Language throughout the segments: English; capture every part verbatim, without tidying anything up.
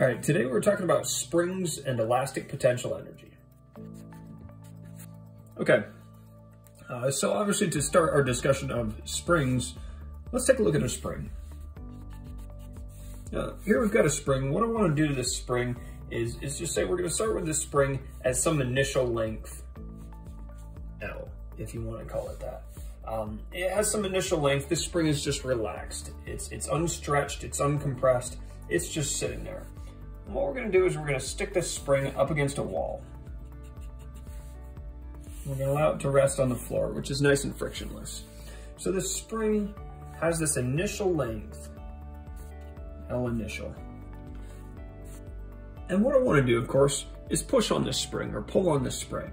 All right, today we're talking about springs and elastic potential energy. Okay, uh, so obviously to start our discussion of springs, let's take a look at a spring. Now, here we've got a spring. What I want to do to this spring is, is just say we're going to start with this spring at some initial length, L, if you want to call it that. Um, it has some initial length. This spring is just relaxed. It's, it's unstretched, it's uncompressed, it's just sitting there. And what we're gonna do is we're gonna stick this spring up against a wall. We're gonna allow it to rest on the floor, which is nice and frictionless. So this spring has this initial length, L initial. And what I wanna do, of course, is push on this spring or pull on this spring.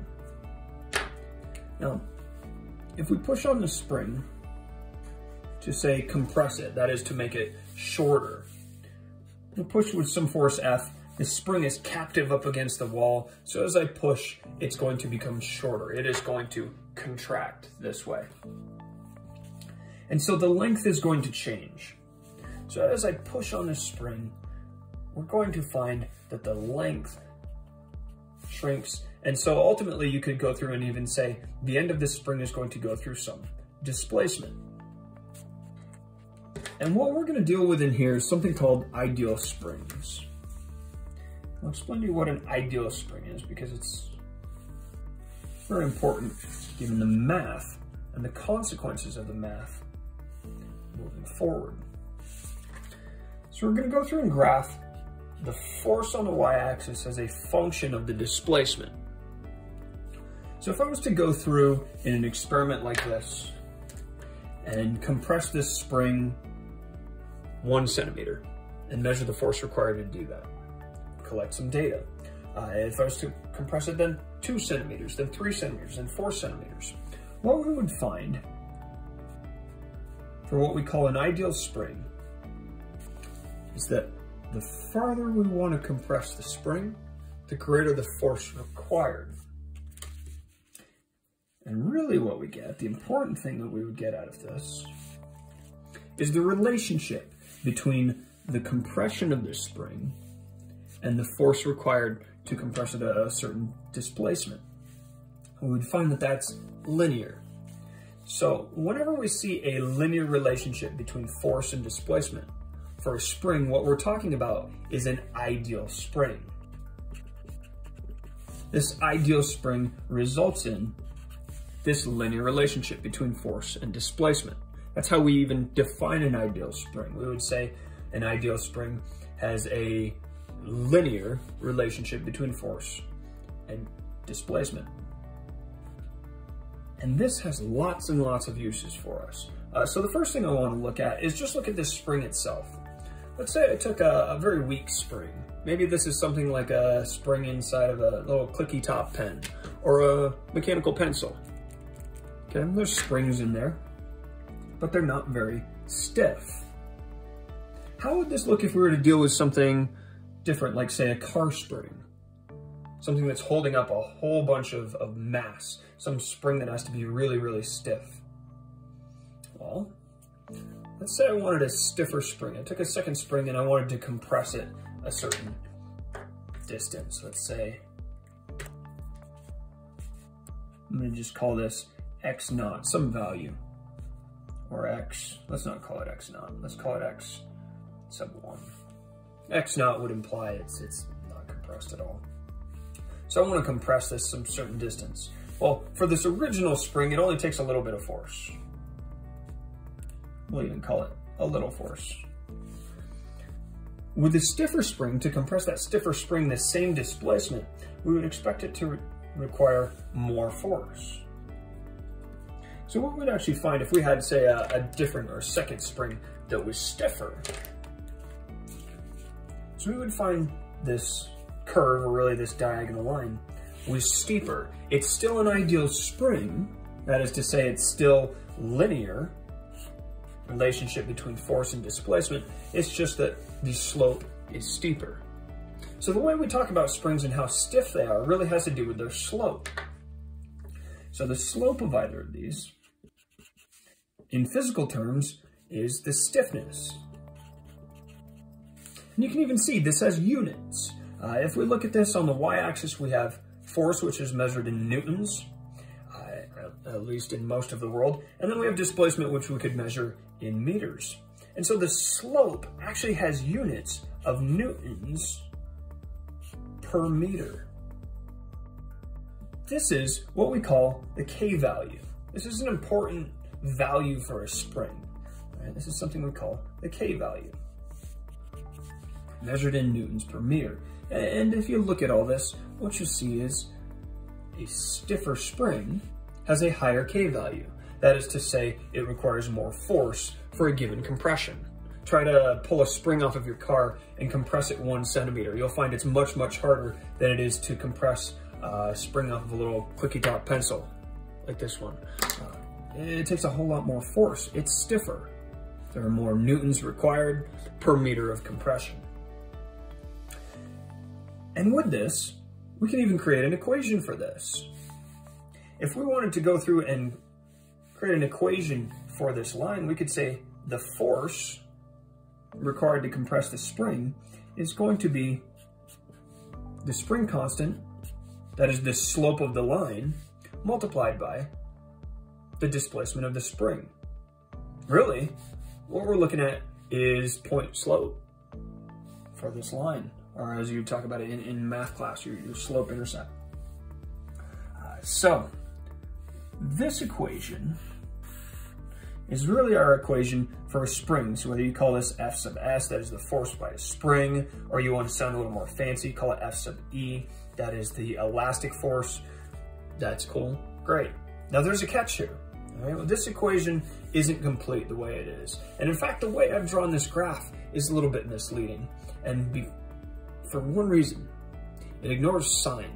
Now, if we push on the spring to, say, compress it, that is to make it shorter, we'll push with some force F. The spring is captive up against the wall, so as I push, it's going to become shorter. It is going to contract this way. And so the length is going to change. So as I push on the spring, we're going to find that the length shrinks. And so ultimately you could go through and even say the end of this spring is going to go through some displacement. And what we're going to deal with in here is something called ideal springs. I'll explain to you what an ideal spring is because it's very important given the math and the consequences of the math moving forward. So we're going to go through and graph the force on the y-axis as a function of the displacement. So if I was to go through in an experiment like this and compress this spring one centimeter and measure the force required to do that, collect some data. Uh, if I was to compress it then two centimeters, then three centimeters, then four centimeters, what we would find for what we call an ideal spring is that the farther we want to compress the spring, the greater the force required. And really what we get, the important thing that we would get out of this, is the relationship between the compression of this spring and the force required to compress it at a certain displacement. And we would find that that's linear. So whenever we see a linear relationship between force and displacement for a spring, what we're talking about is an ideal spring. This ideal spring results in this linear relationship between force and displacement. That's how we even define an ideal spring. We would say an ideal spring has a linear relationship between force and displacement. And this has lots and lots of uses for us. Uh, so the first thing I want to look at is just look at this spring itself. Let's say I took a, a very weak spring. Maybe this is something like a spring inside of a little clicky top pen or a mechanical pencil. Okay, and there's springs in there, but they're not very stiff. How would this look if we were to deal with something different, like say a car spring? Something that's holding up a whole bunch of, of mass, some spring that has to be really, really stiff. Well, let's say I wanted a stiffer spring. I took a second spring and I wanted to compress it a certain distance. Let's say, I'm gonna just call this X naught, some value, or X, let's not call it X naught, let's call it X sub one. X naught would imply it's, it's not compressed at all. So I wanna compress this some certain distance. Well, for this original spring, it only takes a little bit of force. We'll even call it a little force. With a stiffer spring, to compress that stiffer spring, the same displacement, we would expect it to re require more force. So what we'd actually find if we had, say, a, a different or second spring that was stiffer, so we would find this curve, or really this diagonal line, was steeper. It's still an ideal spring, that is to say it's still linear, relationship between force and displacement, it's just that the slope is steeper. So the way we talk about springs and how stiff they are really has to do with their slope. So the slope of either of these, in physical terms, is the stiffness. And you can even see this has units. Uh, if we look at this on the y-axis, we have force, which is measured in newtons, uh, at least in most of the world. And then we have displacement, which we could measure in meters. And so the slope actually has units of newtons per meter. This is what we call the K value. This is an important value for a spring. Right? This is something we call the K value, measured in newtons per meter. And if you look at all this, what you see is a stiffer spring has a higher K value. That is to say, it requires more force for a given compression. Try to pull a spring off of your car and compress it one centimeter. You'll find it's much, much harder than it is to compress a spring off of a little clicky top pencil, like this one. Uh, it takes a whole lot more force. It's stiffer. There are more newtons required per meter of compression. And with this, we can even create an equation for this. If we wanted to go through and create an equation for this line, we could say the force required to compress the spring is going to be the spring constant, that is the slope of the line, multiplied by the displacement of the spring. Really, what we're looking at is point slope for this line, or as you talk about it in, in math class, your, your slope intercept. Uh, so this equation is really our equation for a spring. So whether you call this F sub S, that is the force by a spring, or you want to sound a little more fancy, call it F sub E, that is the elastic force. That's cool, great. Now there's a catch here. All right? Well, this equation isn't complete the way it is. And in fact, the way I've drawn this graph is a little bit misleading. And be for one reason, it ignores sign.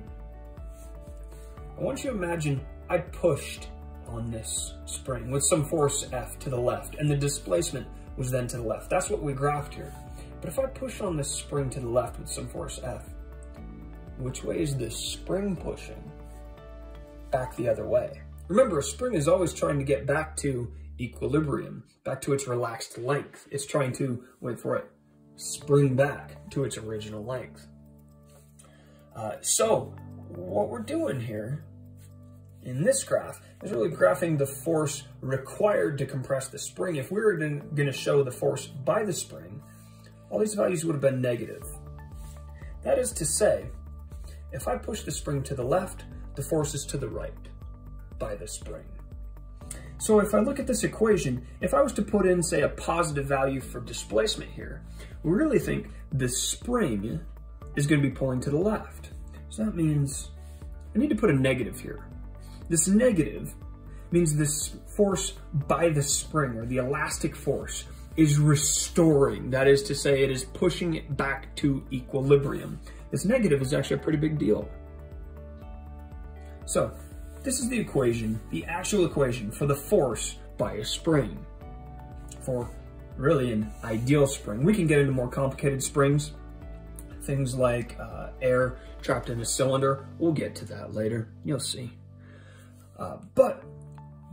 I want you to imagine I pushed on this spring with some force F to the left, and the displacement was then to the left. That's what we graphed here. But if I push on this spring to the left with some force F, which way is this spring pushing? Back the other way. Remember, a spring is always trying to get back to equilibrium, back to its relaxed length. It's trying to, wait for it, spring back to its original length. Uh, so what we're doing here in this graph is really graphing the force required to compress the spring. If we were going to show the force by the spring, all these values would have been negative. That is to say, if I push the spring to the left, the force is to the right by the spring. So if I look at this equation, if I was to put in, say, a positive value for displacement here, we really think the spring is going to be pulling to the left. So that means I need to put a negative here. This negative means this force by the spring, or the elastic force, is restoring. That is to say, it is pushing it back to equilibrium. This negative is actually a pretty big deal. So this is the equation, the actual equation for the force by a spring, for really an ideal spring. We can get into more complicated springs, things like uh, air trapped in a cylinder. We'll get to that later, you'll see. Uh, but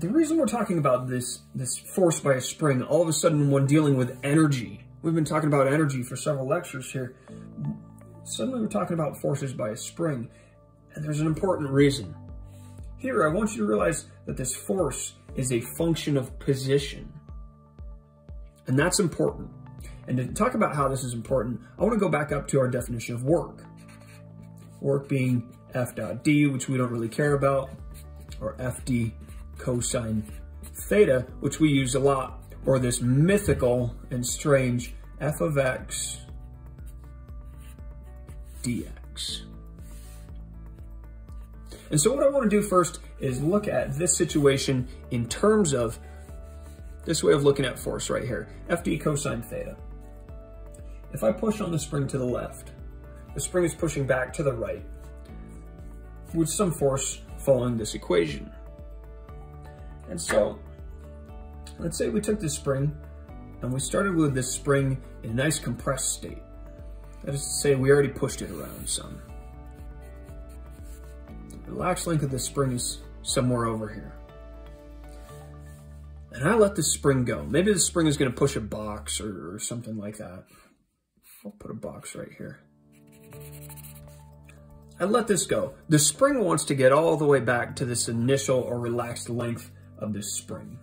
the reason we're talking about this, this force by a spring, all of a sudden when dealing with energy, we've been talking about energy for several lectures here, suddenly we're talking about forces by a spring, and there's an important reason. Here, I want you to realize that this force is a function of position, and that's important. And to talk about how this is important, I want to go back up to our definition of work. Work being F dot D, which we don't really care about, or F D cosine theta, which we use a lot, or this mythical and strange F of X dx. And so what I want to do first is look at this situation in terms of this way of looking at force right here, F D cosine theta. If I push on the spring to the left, the spring is pushing back to the right with some force following this equation. And so let's say we took this spring and we started with this spring in a nice compressed state. That is to say, we already pushed it around some. The relaxed length of the spring is somewhere over here. And I let the spring go. Maybe the spring is going to push a box or, or something like that. I'll put a box right here. I let this go. The spring wants to get all the way back to this initial or relaxed length of this spring.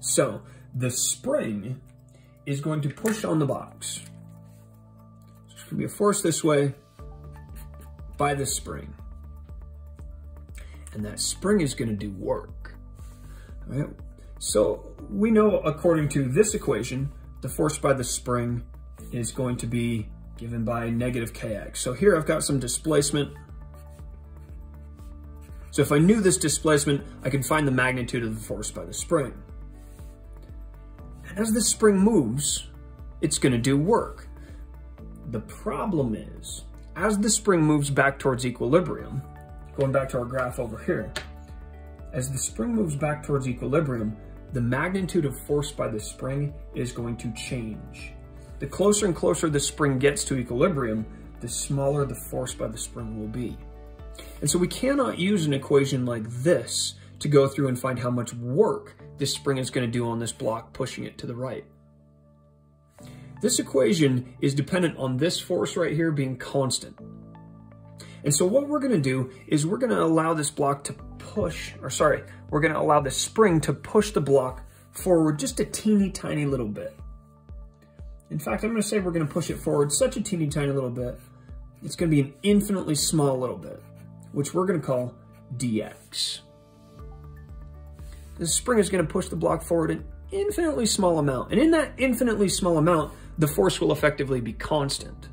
So the spring is going to push on the box. So it's going to be a force this way by the spring. And that spring is going to do work. All right. So we know, according to this equation, the force by the spring is going to be given by negative kx. So here I've got some displacement. So if I knew this displacement, I could find the magnitude of the force by the spring. And as the spring moves, it's going to do work. The problem is, as the spring moves back towards equilibrium, going back to our graph over here, as the spring moves back towards equilibrium, the magnitude of force by the spring is going to change. The closer and closer the spring gets to equilibrium, the smaller the force by the spring will be. And so we cannot use an equation like this to go through and find how much work this spring is going to do on this block pushing it to the right. This equation is dependent on this force right here being constant. And so what we're going to do is we're going to allow this block to push, or sorry, we're going to allow the spring to push the block forward just a teeny tiny little bit. In fact, I'm going to say we're going to push it forward such a teeny tiny little bit, it's going to be an infinitely small little bit, which we're going to call dx. The spring is going to push the block forward an infinitely small amount. And in that infinitely small amount, the force will effectively be constant.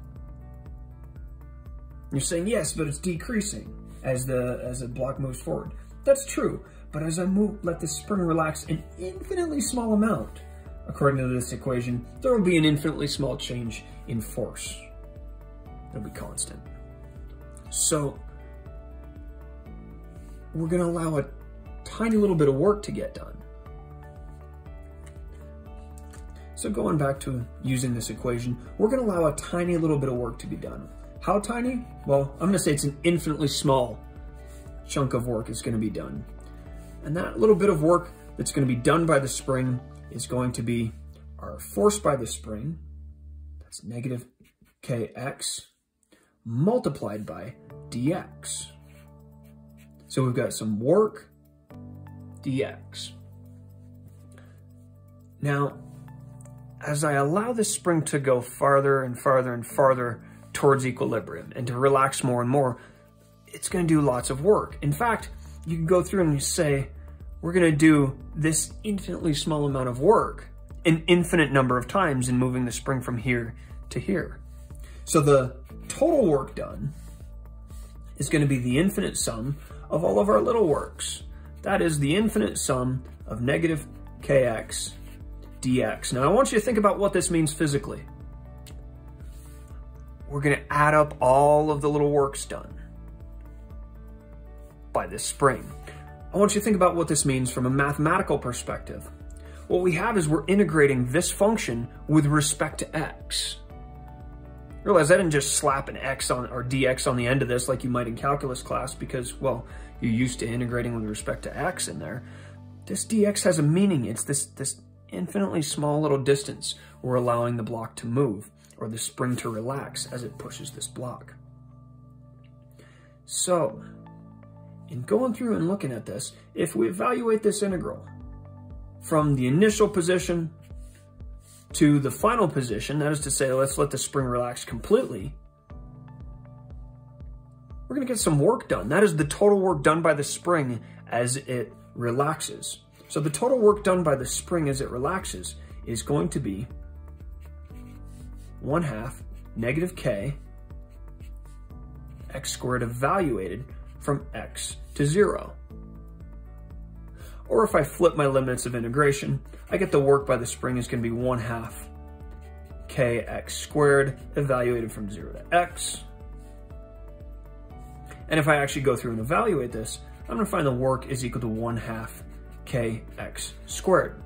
You're saying, yes, but it's decreasing as the, as the block moves forward. That's true, but as I move, let the spring relax an infinitely small amount, according to this equation, there will be an infinitely small change in force. It'll be constant. So we're going to allow a tiny little bit of work to get done. So going back to using this equation, we're going to allow a tiny little bit of work to be done. How tiny? Well, I'm going to say it's an infinitely small chunk of work is going to be done. And that little bit of work that's going to be done by the spring is going to be our force by the spring, that's negative kx, multiplied by dx. So we've got some work, dx. Now, as I allow this spring to go farther and farther and farther towards equilibrium and to relax more and more, it's going to do lots of work. In fact, you can go through and you say, we're going to do this infinitely small amount of work an infinite number of times in moving the spring from here to here. So the total work done is going to be the infinite sum of all of our little works. That is the infinite sum of negative kx dx. Now I want you to think about what this means physically. We're going to add up all of the little works done by this spring. I want you to think about what this means from a mathematical perspective. What we have is we're integrating this function with respect to x. Realize I didn't just slap an x on or dx on the end of this like you might in calculus class because, well, you're used to integrating with respect to x in there. This dx has a meaning. It's this, this infinitely small little distance we're allowing the block to move or the spring to relax as it pushes this block. So, in going through and looking at this, if we evaluate this integral from the initial position to the final position, that is to say, let's let the spring relax completely, we're going to get some work done. That is the total work done by the spring as it relaxes. So the total work done by the spring as it relaxes is going to be one half negative k x squared evaluated from x to zero. Or if I flip my limits of integration, I get the work by the spring is going to be one half kx squared evaluated from zero to x. And if I actually go through and evaluate this, I'm going to find the work is equal to one half kx squared,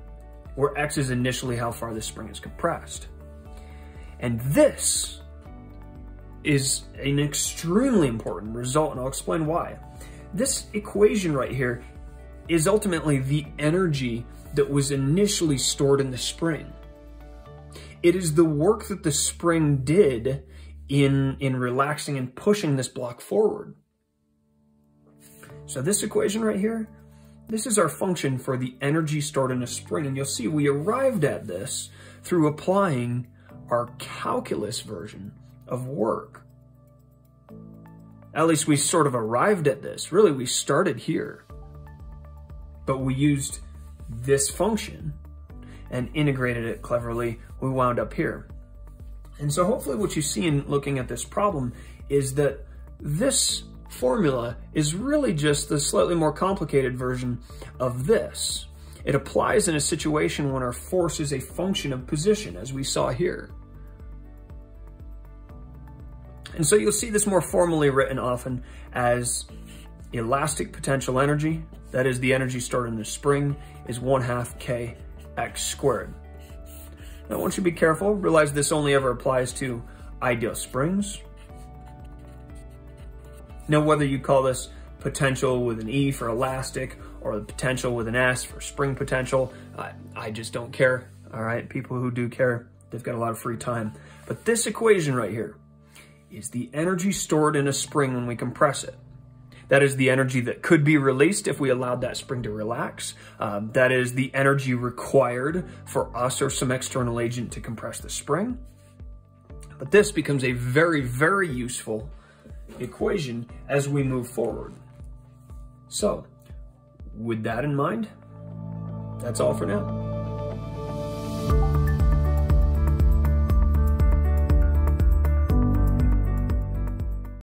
where x is initially how far the spring is compressed. And this is an extremely important result, and I'll explain why. This equation right here is ultimately the energy that was initially stored in the spring. it is the work that the spring did in, in relaxing and pushing this block forward. So this equation right here, this is our function for the energy stored in a spring. And you'll see we arrived at this through applying our calculus version of work. At least we sort of arrived at this. Really, we started here, but we used this function and integrated it cleverly. We wound up here. And so hopefully what you see in looking at this problem is that this formula is really just the slightly more complicated version of this. It applies in a situation when our force is a function of position, as we saw here. And so you'll see this more formally written often as elastic potential energy, that is the energy stored in the spring, is one half kx squared. Now, I want you to be careful, realize this only ever applies to ideal springs. Now, whether you call this potential with an E for elastic or the potential with an S for spring potential, I, I just don't care, all right? People who do care, they've got a lot of free time. But this equation right here is the energy stored in a spring when we compress it. That is the energy that could be released if we allowed that spring to relax. Um, that is the energy required for us or some external agent to compress the spring. But this becomes a very, very useful equation as we move forward. So, with that in mind, that's all for now.